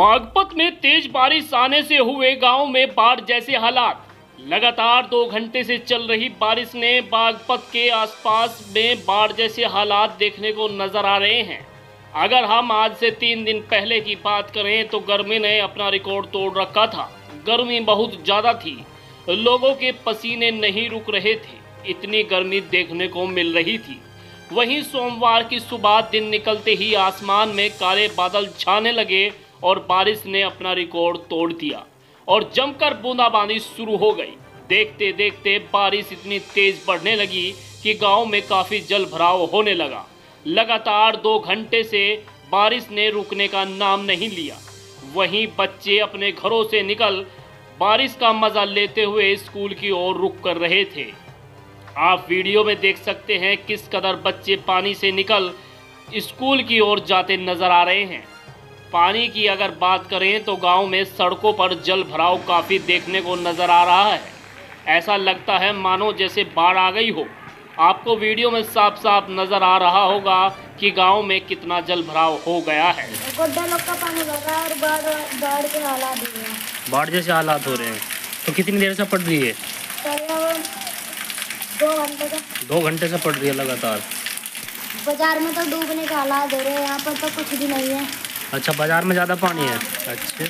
बागपत में तेज बारिश आने से हुए गांव में बाढ़ जैसे हालात। लगातार 2 घंटे से चल रही बारिश ने बागपत के आसपास में बाढ़ जैसे हालात देखने को नजर आ रहे हैं। अगर हम आज से 3 दिन पहले की बात करें तो गर्मी ने अपना रिकॉर्ड तोड़ रखा था। गर्मी बहुत ज़्यादा थी, लोगों के पसीने नहीं रुक रहे थे, इतनी गर्मी देखने को मिल रही थी। वहीं सोमवार की सुबह दिन निकलते ही आसमान में काले बादल छाने लगे और बारिश ने अपना रिकॉर्ड तोड़ दिया और जमकर बूंदाबांदी शुरू हो गई। देखते देखते बारिश इतनी तेज बढ़ने लगी कि गांव में काफ़ी जलभराव होने लगा। लगातार 2 घंटे से बारिश ने रुकने का नाम नहीं लिया। वहीं बच्चे अपने घरों से निकल बारिश का मजा लेते हुए स्कूल की ओर रुख कर रहे थे। आप वीडियो में देख सकते हैं किस कदर बच्चे पानी से निकल स्कूल की ओर जाते नजर आ रहे हैं। पानी की अगर बात करें तो गांव में सड़कों पर जल भराव काफ़ी देखने को नज़र आ रहा है। ऐसा लगता है मानो जैसे बाढ़ आ गई हो। आपको वीडियो में साफ साफ नज़र आ रहा होगा कि गांव में कितना जल भराव हो गया है। गड्ढा लोग का पानी भरा और बाढ़ के हालात हो रहे हैं। बाढ़ जैसे हालात हो रहे हैं। तो कितनी देर से पड़ रही है? 2 घंटे से पड़ रही है लगातार। बाजार में तो डूबने के हालात हो रहे हैं, यहाँ पर तो कुछ भी नहीं है। अच्छा, बाजार में ज़्यादा पानी है। अच्छा,